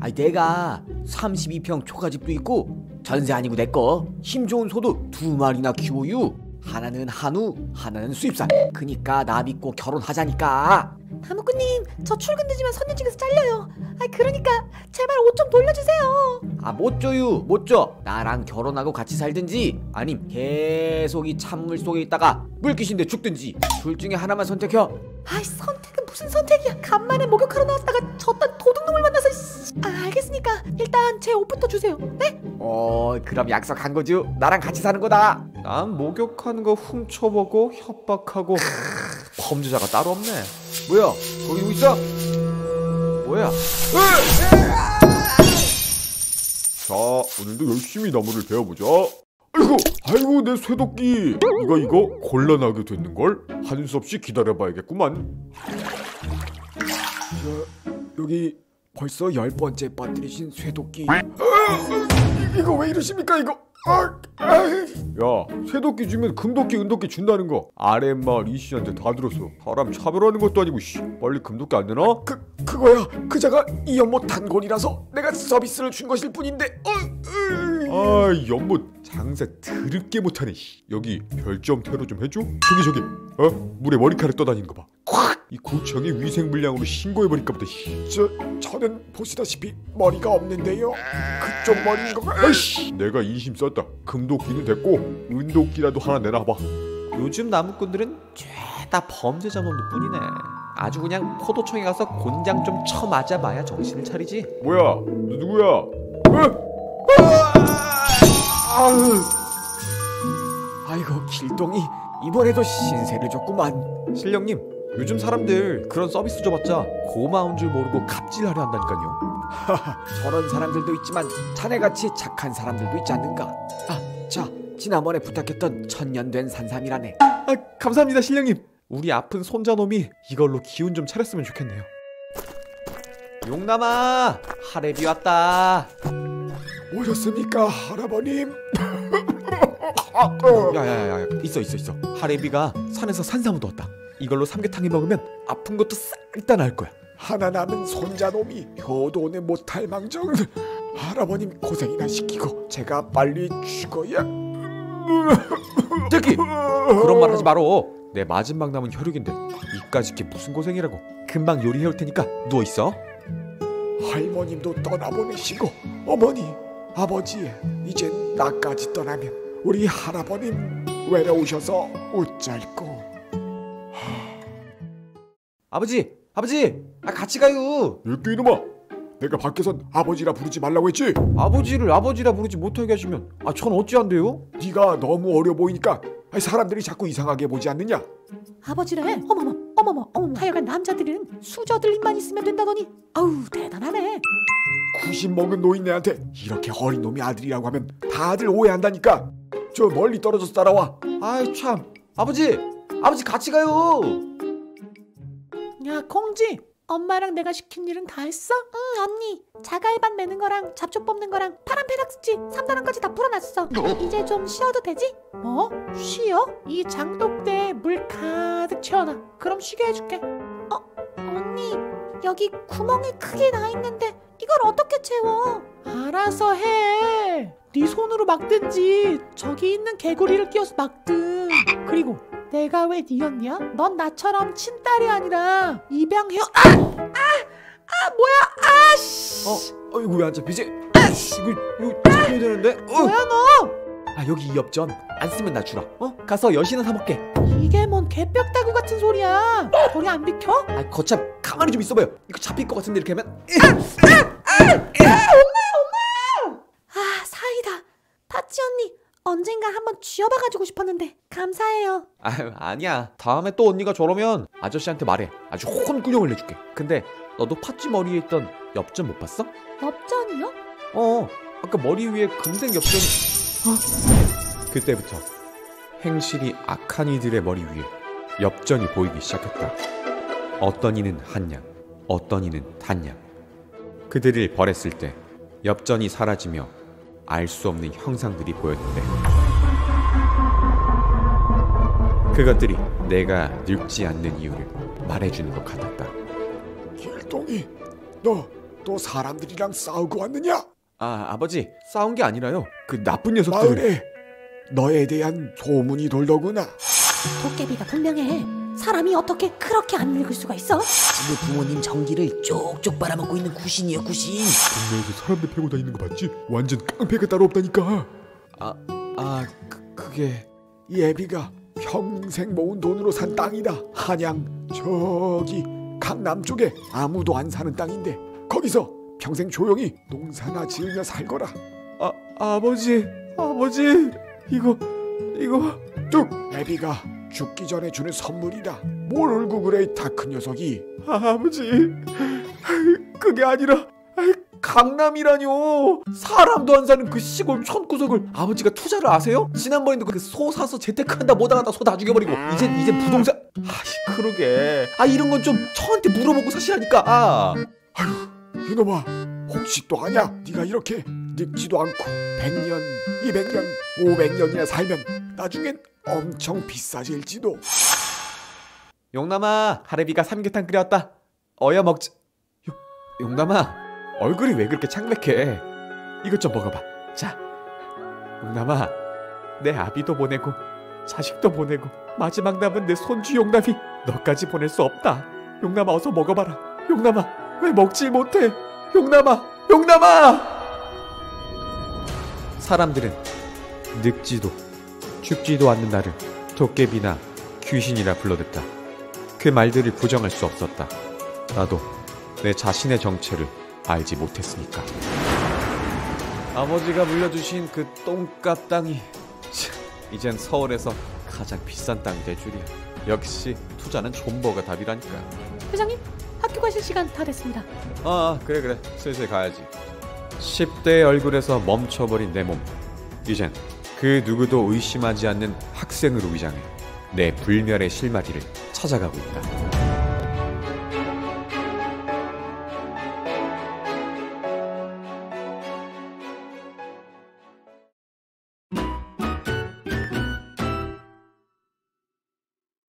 아니 내가 32평 초가집도 있고 전세 아니고 내꺼 힘 좋은 소도 2마리나 키워유. 하나는 한우, 하나는 수입산. 그니까 나 믿고 결혼하자니까. 다목구님 저 출근 늦으면 선임 중에서 잘려요. 아 그러니까 제발 옷 좀 돌려주세요. 아 못줘유 못줘. 나랑 결혼하고 같이 살든지 아님 계속 이 찬물 속에 있다가 물 귀신데 죽든지 둘 중에 하나만 선택해. 아이 선택은 무슨 선택이야. 간만에 목욕하러 나왔다가 저딴 도둑놈을 만나서. 아 알겠으니까 일단 제 옷부터 주세요. 네? 그럼 약속한 거죠? 나랑 같이 사는 거다. 난 목욕하는 거 훔쳐보고 협박하고 범죄자가 따로 없네. 뭐야? 거기 누구 있어? 뭐야? 자, 오늘도 열심히 나무를 베어보자. 아이고, 아이고 내 쇠도끼. 이거 곤란하게 됐는걸? 한수없이 기다려봐야겠구만. 여기 벌써 10번째 빠뜨리신 쇠도끼. 이거 왜 이러십니까 이거? 야, 쇠도끼 주면 금도끼, 은도끼 준다는 거 아랫마을 이씨한테 다 들었어. 사람 차별하는 것도 아니고 씨, 빨리 금도끼 안 되나? 그거야, 그자가 이 연못 단골이라서 내가 서비스를 준 것일 뿐인데. 아, 연못 장사 드럽게 못하네. 여기 별점 테러 좀 해줘? 저기, 물에 머리카락 떠다니는 거 봐. 이 구청에 위생불량으로 신고해버릴까보다. 저는 보시다시피 머리가 없는데요. 그쪽 머리인 건가? 아이씨, 내가 인심 썼다. 금도끼는 됐고 은도끼라도 하나 내놔봐. 요즘 나무꾼들은 죄다 범죄자 놈들 뿐이네. 아주 그냥 포도청에 가서 곤장 좀 쳐맞아봐야 정신을 차리지. 뭐야? 너 누구야? 아이고 길동이 이번에도 신세를 졌구만. 실령님 요즘 사람들 그런 서비스 줘봤자 고마운 줄 모르고 갑질하려 한다니까요. 하하, 저런 사람들도 있지만 자네같이 착한 사람들도 있지 않는가. 아, 자, 지난번에 부탁했던 천년된 산삼이라네. 아, 감사합니다 신령님. 우리 아픈 손자놈이 이걸로 기운 좀 차렸으면 좋겠네요. 용남아, 하랩이 왔다. 오셨습니까 할아버님? 야야야야, 있어. 하랩이가 산에서 산삼도 왔다. 이걸로 삼계탕에 먹으면 아픈 것도 싹 다 나을 거야. 하나 남은 손자놈이 효도는 못할 망정. 할아버님 고생이나 시키고 제가 빨리 죽어야. 새끼! 그런 말 하지 마로. 내 마지막 남은 혈육인데 이까짓 게 무슨 고생이라고. 금방 요리해올 테니까 누워있어. 할머님도 떠나보내시고 어머니, 아버지, 이제 나까지 떠나면 우리 할아버님 외로우셔서 웃잘꼬. 아버지! 아 같이 가요! 이끼 이놈아! 내가 밖에선 아버지라 부르지 말라고 했지? 아버지를 아버지라 부르지 못하게 하시면 아 전 어찌 안 돼요? 네가 너무 어려 보이니까 사람들이 자꾸 이상하게 보지 않느냐? 아버지래? 어머머. 하여간 남자들은 수저들만 있으면 된다더니 아우 대단하네. 90 먹은 노인네한테 이렇게 어린 놈이 아들이라고 하면 다들 오해한다니까. 저 멀리 떨어져서 따라와. 아이 참. 아버지 같이 가요! 야 콩쥐, 엄마랑 내가 시킨 일은 다 했어? 응 언니, 자갈밭 매는 거랑 잡초 뽑는 거랑 파란 페락스치 3단원까지 다 풀어놨어. 이제 좀 쉬어도 되지? 뭐? 쉬어? 이 장독대에 물 가득 채워놔. 그럼 쉬게 해줄게. 언니 여기 구멍이 크게 나 있는데 이걸 어떻게 채워? 알아서 해. 네 손으로 막든지 저기 있는 개구리를 끼워서 막든. 그리고 내가 왜 네 언니야? 넌 나처럼 친딸이 아니라 입양해. 뭐야? 아씨. 이거 왜 안 잡히지? 아씨. 이거 잡혀야 되는데. 뭐야 너? 아 여기 이 엽전 안 쓰면 나 주라. 가서 여신은 사 먹게. 이게 뭔 개뼈다구 같은 소리야? 저리 안 비켜? 아 거참 가만히 좀 있어봐요. 이거 잡힐 것 같은데 이렇게 하면. 엄마. 아 사이다. 파치 언니. 언젠가 한번 쥐어봐가지고 싶었는데 감사해요. 아니야. 다음에 또 언니가 저러면 아저씨한테 말해. 아주 혼구녕을 내줄게. 근데 너도 팥쥐 머리에 있던 엽전 못 봤어? 엽전이요? 아까 머리 위에 금색 엽전. 그때부터 행실이 악한 이들의 머리 위에 엽전이 보이기 시작했다. 어떤 이는 한 양, 어떤 이는 단 양. 그들을 벌했을 때 엽전이 사라지며 알 수 없는 형상들이 보였는데 그것들이 내가 늙지 않는 이유를 말해주는 것 같았다. 길동이, 너 또 사람들이랑 싸우고 왔느냐? 아, 아버지, 싸운 게 아니라요. 그 나쁜 녀석들. 마을에 너에 대한 소문이 돌더구나. 도깨비가 분명해. 사람이 어떻게 그렇게 안 늙을 수가 있어? 지금 부모님 전기를 쪽쪽 빨아먹고 있는 구신이야, 구신. 동네에서 사람들 패고 다니는 거 봤지? 완전 깡패가 따로 없다니까. 그게 예비가 평생 모은 돈으로 산 땅이다. 한양 저기 강남 쪽에 아무도 안 사는 땅인데 거기서 평생 조용히 농사나 지으며 살거라. 아버지 이거 뚝 예비가 죽기 전에 주는 선물이다. 뭘 울고 그래 다 큰 녀석이. 아버지 그게 아니라 강남이라뇨. 사람도 안 사는 그 시골 천구석을 아버지가 투자를 아세요? 지난번에도 그 소 사서 재테크한다 못하다 소 다 죽여버리고 이제 부동산. 아이 그러게. 아 이런 건 좀 저한테 물어보고 사시라니까. 아휴 이놈아 혹시 또 아냐? 네가 이렇게 늙지도 않고 100년 200년 500년이나 살면 나중엔 엄청 비싸질지도. 용남아 가래비가 삼계탕 끓였다. 어여 먹자. 용남아 얼굴이 왜 그렇게 창백해? 이것 좀 먹어봐. 자, 용남아, 내 아비도 보내고 자식도 보내고 마지막 남은 내 손주 용남이 너까지 보낼 수 없다. 용남아 어서 먹어봐라. 용남아 왜 먹질 못해? 용남아! 사람들은 늙지도 죽지도 않는 나를 도깨비나 귀신이라 불러댔다. 그 말들을 부정할 수 없었다. 나도 내 자신의 정체를 알지 못했으니까. 아버지가 물려주신 그 똥값 땅이 참, 이젠 서울에서 가장 비싼 땅이 될 줄이야. 역시 투자는 존버가 답이라니까. 회장님 학교 가실 시간 다 됐습니다. 그래 슬슬 가야지. 10대의 얼굴에서 멈춰버린 내 몸, 이젠 그 누구도 의심하지 않는 학생으로 위장해 내 불멸의 실마리를 찾아가고 있다.